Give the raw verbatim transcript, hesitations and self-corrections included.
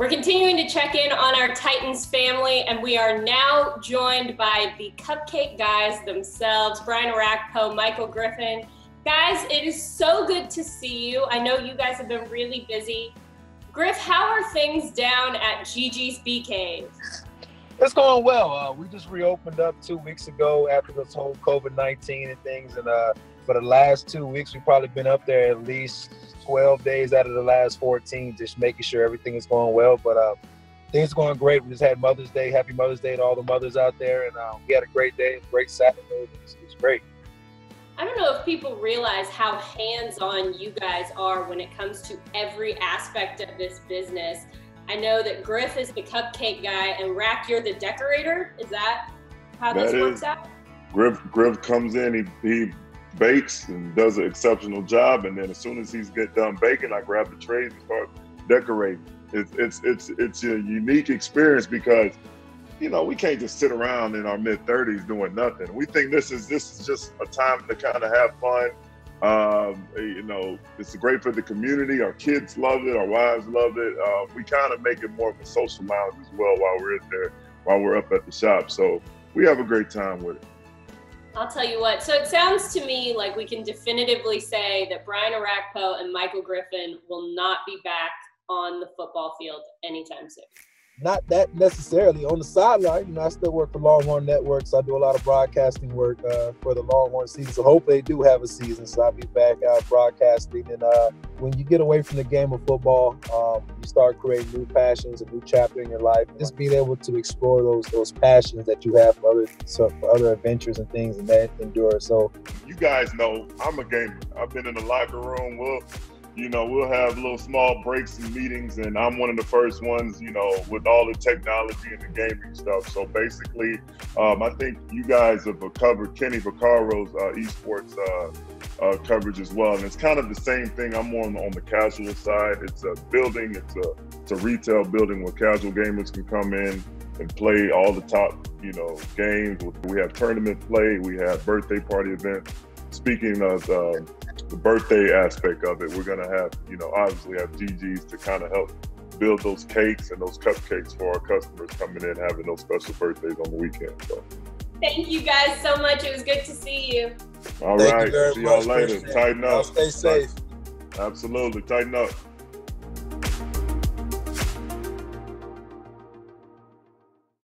We're continuing to check in on our Titans family, and we are now joined by the Cupcake guys themselves, Brian Orakpo, Michael Griffin. Guys, it is so good to see you. I know you guys have been really busy. Griff, how are things down at Gigi's B K? It's going well. Uh, we just reopened up two weeks ago after this whole COVID nineteen and things, and uh, for the last two weeks, we've probably been up there at least twelve days out of the last fourteen, just making sure everything is going well. But uh, things are going great. We just had Mother's Day. Happy Mother's Day to all the mothers out there. And uh, we had a great day, great Saturday. It was, it was great. I don't know if people realize how hands-on you guys are when it comes to every aspect of this business. I know that Griff is the cupcake guy and Rack, you're the decorator. Is that how that this is, works out? Griff, Griff comes in, he, he bakes and does an exceptional job, and then as soon as he's get done baking, I grab the trays and start decorating. It's it's it's it's a unique experience because, you know, we can't just sit around in our mid thirties doing nothing. We think this is this is just a time to kind of have fun. Um, you know, it's great for the community. Our kids love it. Our wives love it. Uh, we kind of make it more of a social lounge as well while we're in there, while we're up at the shop. So we have a great time with it. I'll tell you what. So it sounds to me like we can definitively say that Brian Orakpo and Michael Griffin will not be back on the football field anytime soon. Not that necessarily. On the sideline, you know, I still work for Longhorn Networks. I do a lot of broadcasting work uh, for the Longhorn season. So hopefully they do have a season, so I'll be back out broadcasting. And uh, when you get away from the game of football, um, you start creating new passions, a new chapter in your life. Just being able to explore those those passions that you have for other so for other adventures and things, and that endure. So you guys know I'm a gamer. I've been in the locker room. We'll You know, we'll have little small breaks and meetings, and I'm one of the first ones, you know, with all the technology and the gaming stuff. So basically, um, I think you guys have covered Kenny Vaccaro's uh, esports uh, uh, coverage as well. And it's kind of the same thing. I'm more on, on the casual side. It's a building, it's a, it's a retail building where casual gamers can come in and play all the top, you know, games. We have tournament play, we have birthday party events. Speaking of uh, the birthday aspect of it, we're gonna have, you know, obviously have Gigi's to kind of help build those cakes and those cupcakes for our customers coming in, having those special birthdays on the weekend. So thank you guys so much. It was good to see you. All right, see y'all later. Tighten up. Stay safe. Absolutely, tighten up.